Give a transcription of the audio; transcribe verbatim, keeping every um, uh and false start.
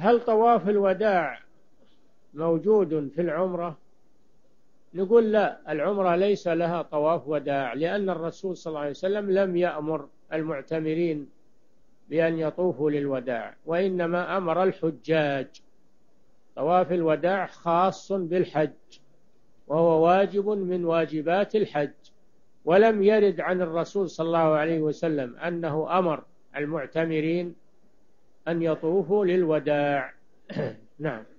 هل طواف الوداع موجود في العمرة؟ نقول لا، العمرة ليس لها طواف وداع، لأن الرسول صلى الله عليه وسلم لم يأمر المعتمرين بأن يطوفوا للوداع، وإنما أمر الحجاج. طواف الوداع خاص بالحج، وهو واجب من واجبات الحج، ولم يرد عن الرسول صلى الله عليه وسلم أنه أمر المعتمرين أن يطوفوا للوداع. نعم.